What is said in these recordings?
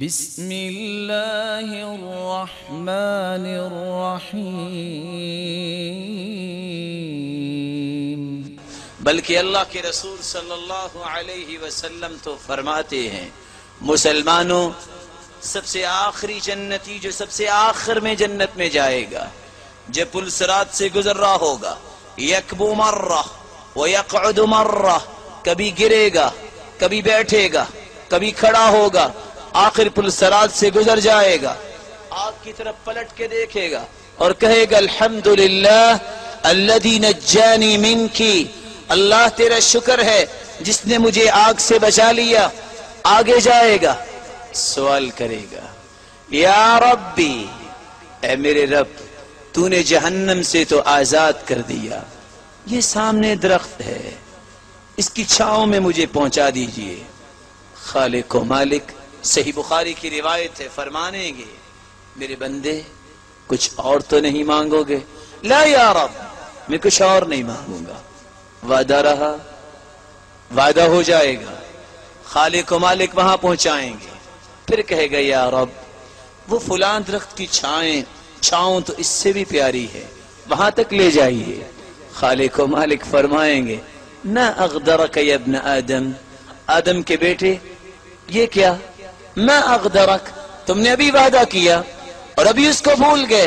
बिस्मिल्लाहिर्रहमानिर्रहीम। बल्कि अल्लाह के रसूल सल्लल्लाहु अलैहि वसल्लम तो फरमाते हैं, मुसलमानों, सबसे आखिरी जन्नती जो सबसे आखिर में जन्नत में जाएगा, जब पुल सिरात से गुजर रहा होगा, यकबू मर्रा व यक़उदु मर्रा, कभी गिरेगा, कभी बैठेगा, कभी खड़ा होगा, आखिर पुल सिरात से गुजर जाएगा, आग की तरफ पलट के देखेगा और कहेगा अल्हम्दुलिल्लाह अल्लज़ी नज्जानी मिनकी, अल्लाह तेरा शुक्र है जिसने मुझे आग से बचा लिया। आगे जाएगा, सवाल करेगा, या रब्बी, ए मेरे रब, तूने जहन्नम से तो आजाद कर दिया, ये सामने दरख्त है, इसकी छाँव में मुझे पहुंचा दीजिए। खालिक व मालिक, सही बुखारी की रिवायत है, फरमानेंगे, मेरे बंदे कुछ और तो नहीं मांगोगे? ला या रब, मैं कुछ और नहीं मांगूंगा। वादा रहा, वादा हो जाएगा, खालिक व मालिक वहां पहुंचाएंगे। फिर कहेगा, या रब, वो फुलां दरख्त की छाँव तो इससे भी प्यारी है, वहां तक ले जाइए। खालिक व मालिक फरमाएंगे, ना अगदरक या इब्न आदम, आदम के बेटे, ये क्या, मैं अगदरक, तुमने अभी वादा किया और अभी उसको भूल गए।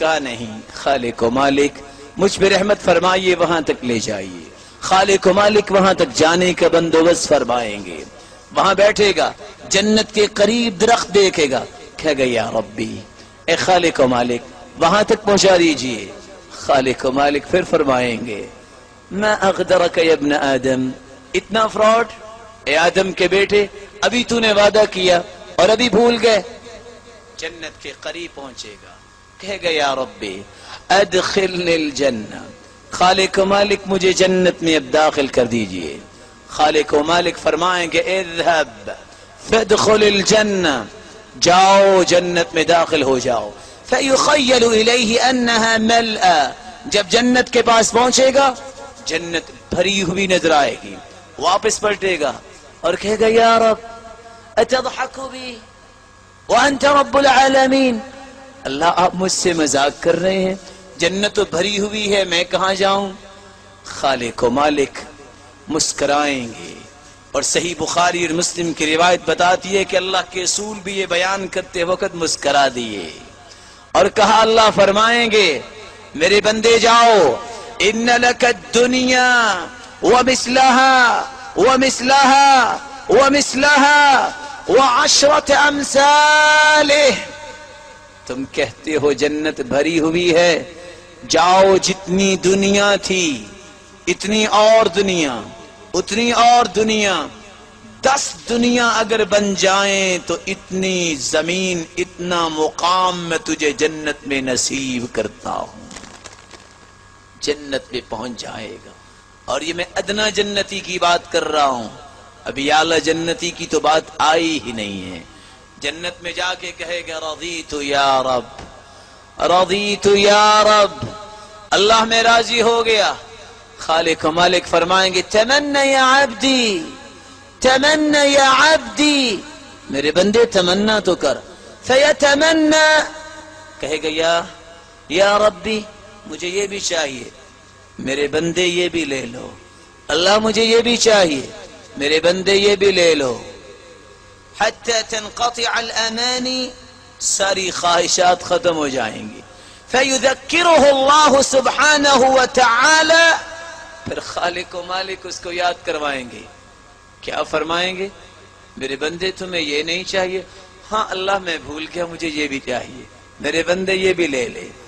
कहा नहीं, खालिक व मालिक मुझ पर रहमत फरमाइए, वहां तक ले जाइए। खालिक व मालिक वहां तक जाने का बंदोबस्त फरमाएंगे। वहां बैठेगा, जन्नत के करीब दरख्त देखेगा, कह गया रब्बी, ए खालिक व मालिक, वहां तक पहुंचा दीजिए। खालिक व मालिक फिर फरमाएंगे, मैं अगदरक या इब्न आदम, इतना फ्रॉड, ए आदम के बेटे, अभी तूने वादा किया और अभी भूल गए। जन्नत के करीब पहुंचेगा, कह गया रब्बी अदखिलनिल जन्नह, खालिक व मालिक मुझे जन्नत में अब दाखिल कर दीजिए। खालिक व मालिक फरमाएंगे, इज़हब फदखुलिल जन्नह, जाओ जन्नत में दाखिल हो जाओ। फयुखय्यलु इलैहि अन्नहा मलआ, जब जन्नत के पास पहुंचेगा, जन्नत भरी हुई नजर आएगी। वापस पलटेगा और कहेगा, या रब अतदहकु बी व अंत रब्बुल आलमीन, अल्लाह आप मुझसे मजाक कर रहे हैं, जन्नत तो भरी हुई है, मैं कहाँ जाऊं? खालिक व मालिक मुस्कराएंगे। और सही बुखारी और मुस्लिम की रिवायत बताती है कि अल्लाह के रसूल भी ये बयान करते वक्त मुस्करा दिए और कहा, अल्लाह फरमाएंगे, मेरे बंदे जाओ, इन्ना लकद दुनिया व मिस्लहा व मिस्लहा व मिस्लहा व अशरत अमसालिह, तुम कहते हो जन्नत भरी हुई है, जाओ जितनी दुनिया थी इतनी और दुनिया, उतनी और दुनिया, 10 दुनिया अगर बन जाएं तो इतनी जमीन, इतना मुकाम मैं तुझे जन्नत में नसीब करता हूं। जन्नत में पहुंच जाएगा। और ये मैं अदना जन्नती की बात कर रहा हूं, अभी आला जन्नती की तो बात आई ही नहीं है। जन्नत में जाके कहेगा, रज़ीतु या रब, रज़ीतु या रब, अल्लाह में राजी हो गया। खालिक व मालिक फरमाएंगे, तमन्ना या अब्दी, तमन्ना या अब्दी, मेरे बंदे तमन्ना तो कर। फयतमन्ना, कहेगा, या रब्बी, मुझे ये भी चाहिए, मेरे बंदे ये भी ले लो। अल्लाह मुझे ये भी चाहिए, मेरे बंदे ये भी ले लो। हत्ता तनक़तिअ अल-अमानी, सारी ख्वाहिशात खत्म हो जाएंगी। फयुज़क्किरुहु अल्लाह सुब्हानहु व तआला, फिर खालिक व मालिक उसको याद करवाएंगे। क्या फरमाएंगे, मेरे बंदे तुम्हें ये नहीं चाहिए, हाँ अल्लाह मैं भूल गया, मुझे ये भी चाहिए, मेरे बंदे ये भी ले ले।